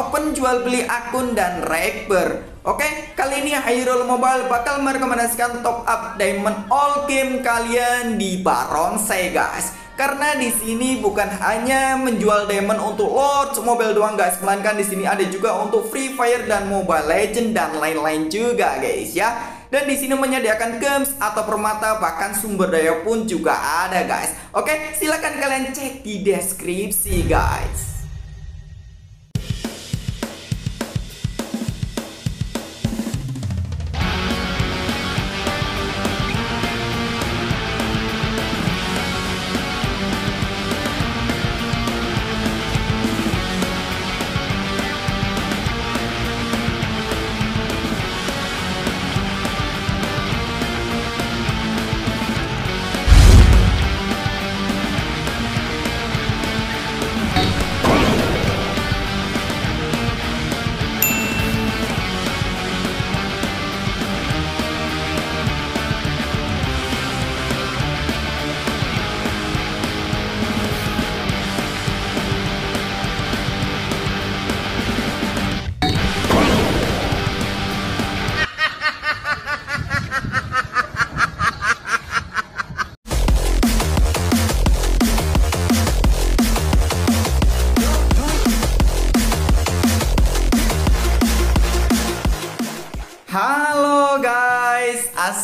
open jual beli akun dan rekber. Oke, kali ini Khaerul Mobile bakal merekomendasikan top up diamond all game kalian di Baronsei, guys. Karena di sini bukan hanya menjual diamond untuk Lords Mobile doang, guys, melainkan di sini ada juga untuk Free Fire dan Mobile Legend dan lain-lain juga, guys, ya. Dan di sini menyediakan gems atau permata, bahkan sumber daya pun juga ada, guys. Oke, silakan kalian cek di deskripsi, guys.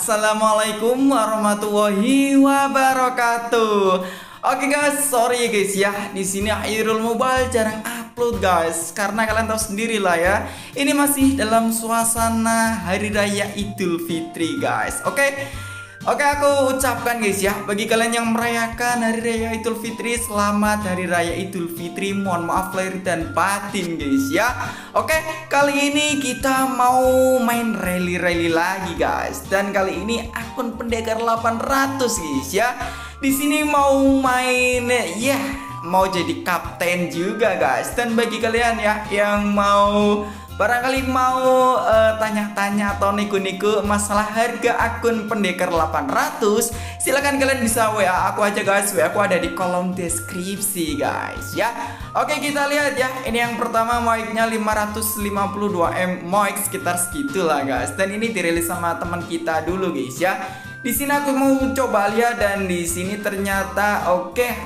Assalamualaikum warahmatullahi wabarakatuh. Oke, guys, sorry guys ya, di sini Khaerul Mobile jarang upload, guys, karena kalian tahu sendiri lah ya. Ini masih dalam suasana hari raya Idul Fitri, guys. Oke, aku ucapkan guys ya, bagi kalian yang merayakan hari raya Idul Fitri, selamat hari raya Idul Fitri. Mohon maaf lahir dan batin, guys ya. Oke, kali ini kita mau main rally lagi, guys. Dan kali ini akun pendekar 800, guys ya. Di sini mau main mau jadi kapten juga, guys. Dan bagi kalian ya yang mau tanya-tanya atau niku-niku masalah harga akun pendekar 800, silahkan kalian bisa WA aku aja, guys. WA aku ada di kolom deskripsi, guys ya. Oke, kita lihat ya. Ini yang pertama moiknya 552M, moik sekitar segitulah, guys. Dan ini dirilis sama teman kita dulu, guys ya. Di sini aku mau coba lihat, dan di sini ternyata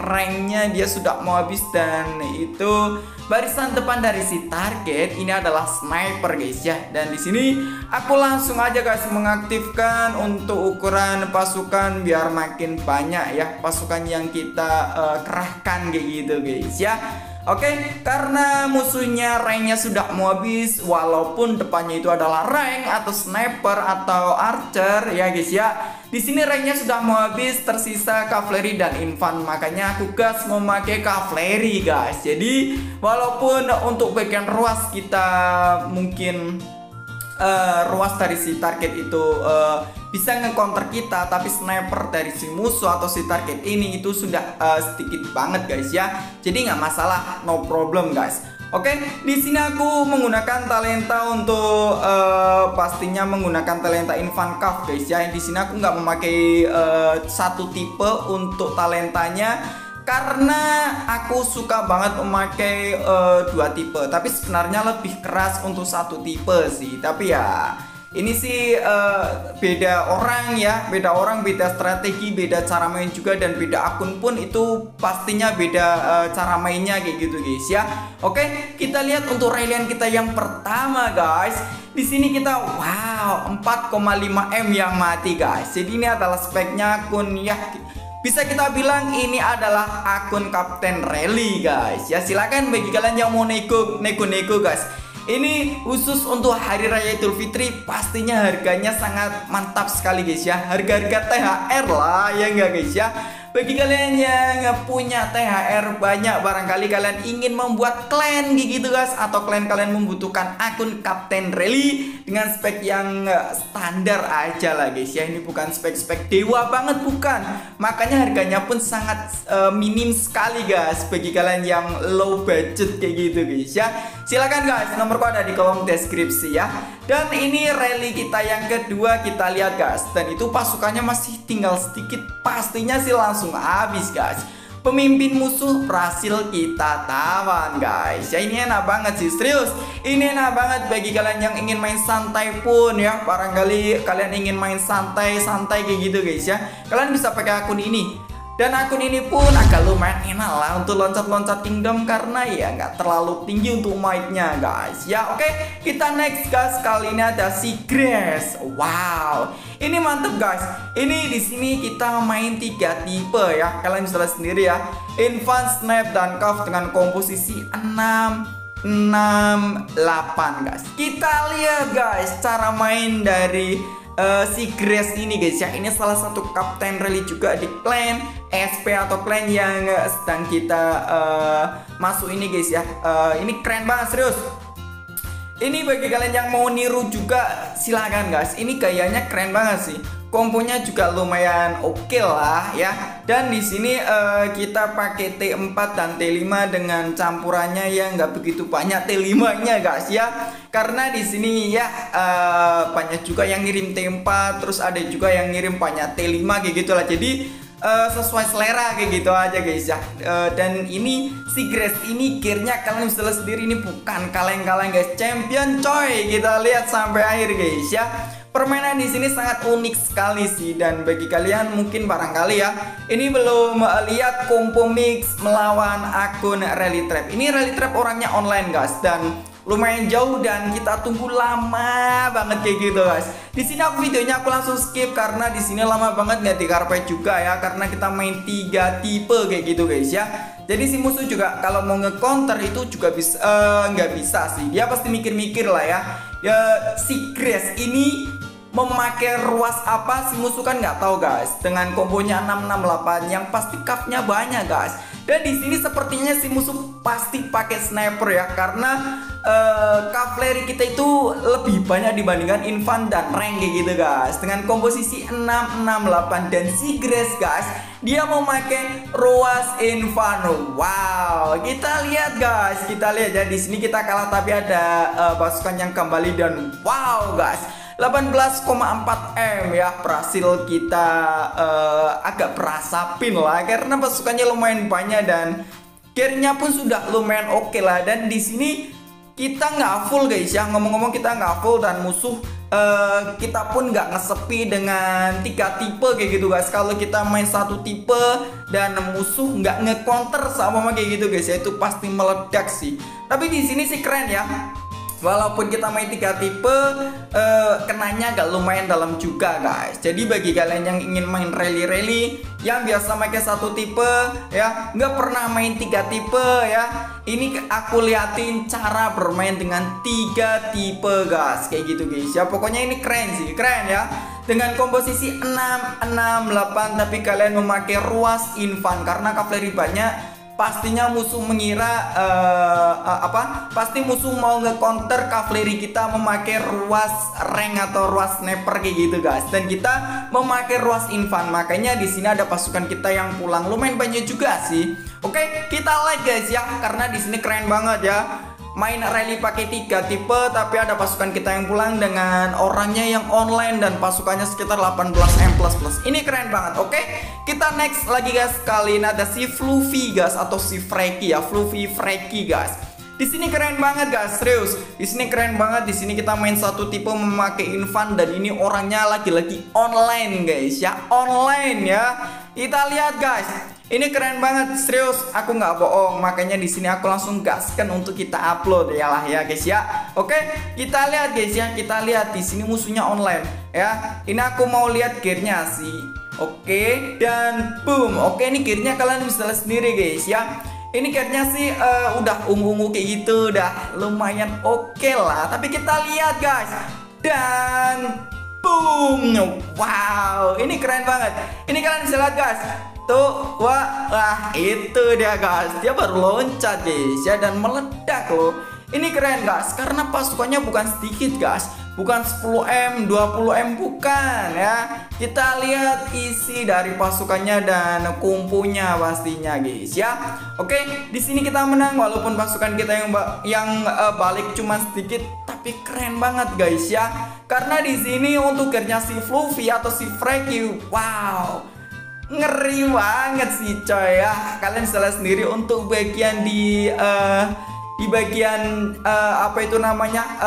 ranknya dia sudah mau habis, dan itu barisan depan dari si target ini adalah sniper, guys ya. Dan di sini aku langsung aja, guys, mengaktifkan untuk ukuran pasukan biar makin banyak ya pasukan yang kita kerahkan kayak gitu, guys ya. Oke, karena musuhnya ranknya sudah mau habis, walaupun depannya itu adalah rank atau sniper atau archer ya, guys ya. Di sini ranknya sudah mau habis, tersisa cavalry dan infan, makanya aku gas memakai cavalry, guys. Jadi walaupun untuk bagian ruas kita mungkin ruas dari si target itu bisa ngecounter kita, tapi sniper dari si musuh atau si target ini itu sudah sedikit banget, guys ya. Jadi nggak masalah, no problem, guys. Oke, di sini aku menggunakan talenta untuk pastinya menggunakan talenta infan cuff, guys ya. Di sini aku nggak memakai satu tipe untuk talentanya, karena aku suka banget memakai dua tipe, tapi sebenarnya lebih keras untuk satu tipe sih. Tapi ya ini sih beda orang ya, beda orang, beda strategi, beda cara main juga, dan beda akun pun itu pastinya beda cara mainnya kayak gitu, guys ya. Oke, kita lihat untuk rallian kita yang pertama, guys. Di sini kita 4,5M yang mati, guys. Jadi ini adalah speknya akun ya. Bisa kita bilang ini adalah akun kapten rally, guys ya. Silakan bagi kalian yang mau nego-nego, guys. Ini khusus untuk hari raya Idul Fitri, pastinya harganya sangat mantap sekali, guys ya. Harga-harga THR lah ya, enggak, guys ya. Bagi kalian yang punya THR banyak, barangkali kalian ingin membuat klan gitu, guys, atau klan kalian membutuhkan akun kapten rally dengan spek yang standar aja lah, guys ya. Ini bukan spek-spek dewa banget, bukan. Makanya harganya pun sangat minim sekali, guys, bagi kalian yang low budget kayak gitu, guys ya. Silakan, guys, nomorku ada di kolom deskripsi ya. Dan ini rally kita yang kedua, kita lihat, guys. Dan itu pasukannya masih tinggal sedikit, pastinya sih langsung habis, guys. pemimpin musuh berhasil kita tawan, guys. Ya ini enak banget sih, serius. Ini enak banget bagi kalian yang ingin main santai pun ya. Barangkali kalian ingin main santai-santai kayak gitu guys ya. Kalian bisa pakai akun ini. Dan akun ini pun agak lumayan enak lah untuk loncat-loncat kingdom karena ya nggak terlalu tinggi untuk mic-nya guys. Ya oke, kita next guys. Kali ini ada si Grace. Wow, ini mantep guys. Ini di sini kita main 3 tipe ya. Kalian bisa lihat sendiri ya. Infant, Snap, dan Cuff dengan komposisi 6, 6, 8 guys. Kita lihat guys cara main dari si Grace ini guys ya. Ini salah satu Kapten Rally juga di clan SP atau clan yang sedang kita masuk ini guys ya. Ini keren banget serius. Ini bagi kalian yang mau niru juga silahkan guys. Ini gayanya keren banget sih. Komponya juga lumayan oke lah ya. Dan di sini kita pakai T4 dan T5 dengan campurannya yang nggak begitu banyak T5-nya guys ya. Karena di sini ya banyak juga yang ngirim T4, terus ada juga yang ngirim banyak T5 kayak gitulah. Jadi sesuai selera kayak gitu aja guys ya. Dan ini si Grace ini gearnya kalian bisa lihat sendiri, ini bukan kaleng-kaleng guys, champion coy. Kita lihat sampai akhir guys ya. Permainan di sini sangat unik sekali sih, dan bagi kalian mungkin barangkali ya ini belum lihat kompo mix melawan akun Rally Trap. Ini Rally Trap orangnya online guys dan lumayan jauh dan kita tunggu lama banget kayak gitu guys. Di sini videonya aku langsung skip karena di sini lama banget nggak di karpet juga ya, karena kita main 3 tipe kayak gitu guys ya. Jadi si musuh juga kalau mau nge-counter itu juga bisa nggak bisa sih. Dia pasti mikir-mikir lah ya. Ya si Grace ini memakai ruas apa si musuh kan nggak tahu guys. Dengan kombonya 668 yang pasti cupnya banyak guys. Dan di sini sepertinya si musuh pasti pakai sniper ya, karena cavalry kita itu lebih banyak dibandingkan infant dan rank kayak gitu guys. Dengan komposisi 668 dan si Grace guys, dia memakai ruas infano. Wow, kita lihat guys, kita lihat ya. Di sini kita kalah tapi ada pasukan yang kembali dan wow guys, 18,4 M ya. Berhasil kita agak berasapin lah karena pasukannya lumayan banyak dan gearnya pun sudah lumayan oke lah. Dan di sini kita nggak full guys ya, ngomong-ngomong kita nggak full dan musuh kita pun nggak ngesepi dengan 3 tipe kayak gitu guys. Kalau kita main 1 tipe dan musuh nggak ngecounter sama kayak gitu guys ya, itu pasti meledak sih. Tapi di sini sih keren ya. Walaupun kita main 3 tipe, kenanya agak lumayan dalam juga guys. Jadi bagi kalian yang ingin main rally-rally yang biasa pakai 1 tipe ya, nggak pernah main 3 tipe ya, ini aku liatin cara bermain dengan 3 tipe guys. Kayak gitu guys ya. Pokoknya ini keren sih, keren ya. Dengan komposisi 6, 6, 8, tapi kalian memakai ruas infan karena cavalry banyak. Pastinya musuh mengira pasti musuh mau nge-counter cavalry kita memakai ruas rank atau ruas sniper kayak gitu guys. Dan kita memakai ruas infan, makanya di sini ada pasukan kita yang pulang lumayan banyak juga sih. Oke, kita like guys ya, karena di sini keren banget ya. Main rally pakai 3 tipe tapi ada pasukan kita yang pulang dengan orangnya yang online dan pasukannya sekitar 18 M++. Ini keren banget. Oke, kita next lagi guys. Kali ini ada si Fluffy guys atau si Freki ya, Fluffy Freki guys. Di sini keren banget guys, serius. Di sini keren banget. Di sini kita main 1 tipe memakai infan dan ini orangnya lagi-lagi online guys ya, online ya. Kita lihat guys. Ini keren banget, serius, aku nggak bohong. Makanya di sini aku langsung gaskan untuk kita upload ya lah ya guys ya. Oke, kita lihat guys ya, kita lihat di sini musuhnya online ya. Ini aku mau lihat gearnya sih. Oke, dan boom. Oke, ini gearnya kalian bisa lihat sendiri guys ya. Ini gearnya sih udah ungu-ungu kayak gitu, udah lumayan oke lah. Tapi kita lihat guys, dan boom. Wow, ini keren banget. Ini kalian bisa lihat guys. Tuh, wah, itu dia guys. Dia baru loncat guys ya dan meledak loh. Ini keren guys karena pasukannya bukan sedikit guys. Bukan 10 M, 20 M bukan ya. Kita lihat isi dari pasukannya dan kumpunya pastinya guys ya. Oke, di sini kita menang walaupun pasukan kita yang balik cuma sedikit tapi keren banget guys ya. Karena di sini untuk gearnya si Fluffy atau si Freki, wow. Ngeri banget sih coy ya. Kalian salah sendiri untuk bagian di bagian apa itu namanya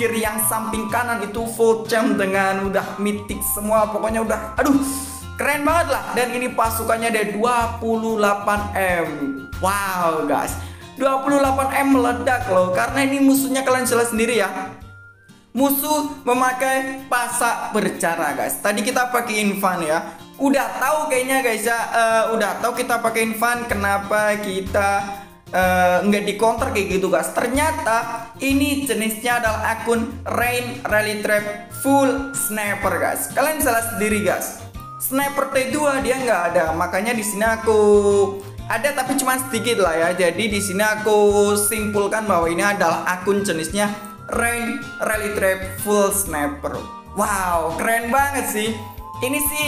kiri yang samping kanan itu full champ dengan udah mythic semua, pokoknya udah aduh keren banget lah. Dan ini pasukannya ada 28M. Wow guys, 28M meledak loh, karena ini musuhnya kalian salah sendiri ya. Musuh memakai pasak bercara guys. Tadi kita pakai Infan ya. Udah tahu kayaknya guys ya, udah tahu kita pakai Infan kenapa kita nggak di counter kayak gitu guys. Ternyata ini jenisnya adalah akun Rain Rally Trap Full Sniper guys. Kalian salah sendiri guys. Sniper T2 dia nggak ada, makanya di sini aku ada tapi cuma sedikit lah ya. Jadi di sini aku simpulkan bahwa ini adalah akun jenisnya Rain Rally Trap Full Sniper. Wow, keren banget sih. Ini sih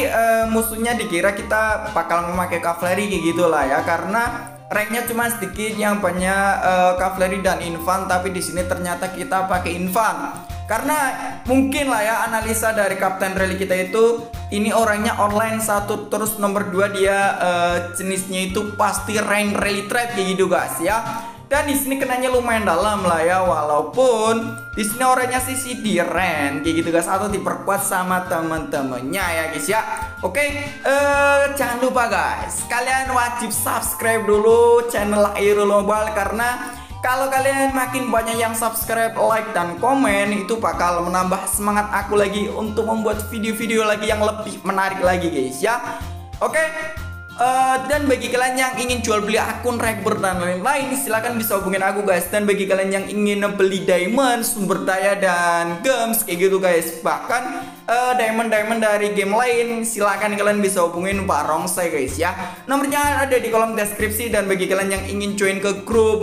musuhnya dikira kita bakal memakai cavalry kayak gitulah ya, karena ranknya cuma sedikit yang banyak cavalry dan infan, tapi di sini ternyata kita pakai infan. Karena mungkin lah ya analisa dari Kapten Rally kita itu ini orangnya online satu, terus nomor 2 dia jenisnya itu pasti rank rally trap kayak gitu guys ya. Dan di sini kenanya lumayan dalam lah ya, walaupun di sini orangnya sih di rank kayak gitu guys, atau diperkuat sama teman-temannya ya guys ya. Oke, jangan lupa guys, kalian wajib subscribe dulu channel Khaerul Mobile, karena kalau kalian makin banyak yang subscribe, like dan komen, itu bakal menambah semangat aku lagi untuk membuat video-video lagi yang lebih menarik lagi guys ya. Oke. Dan bagi kalian yang ingin jual beli akun rekber dan lain-lain, silahkan bisa hubungin aku guys. Dan bagi kalian yang ingin beli diamond, sumber daya dan gems kayak gitu guys, bahkan diamond-diamond dari game lain, silahkan kalian bisa hubungin Pak Rong guys ya. Nomornya ada di kolom deskripsi. Dan bagi kalian yang ingin join ke grup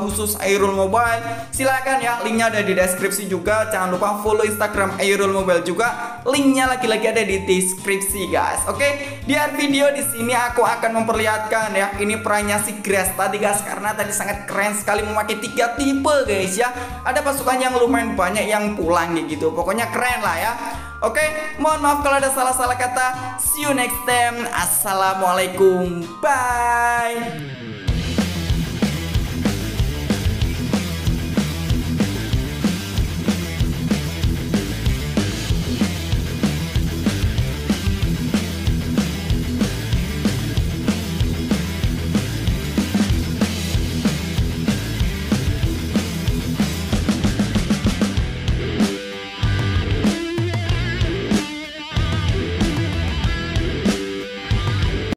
khusus Khaerul Mobile, silahkan ya, linknya ada di deskripsi juga. Jangan lupa follow Instagram Khaerul Mobile juga, linknya lagi-lagi ada di deskripsi guys. Oke, di akhir video di sini aku akan memperlihatkan ya, ini perannya si Grace tadi guys, karena tadi sangat keren sekali memakai 3 tipe guys ya. Ada pasukan yang lumayan banyak yang pulang gitu, pokoknya keren lah ya. Oke, mohon maaf kalau ada salah-salah kata. See you next time. Assalamualaikum, bye.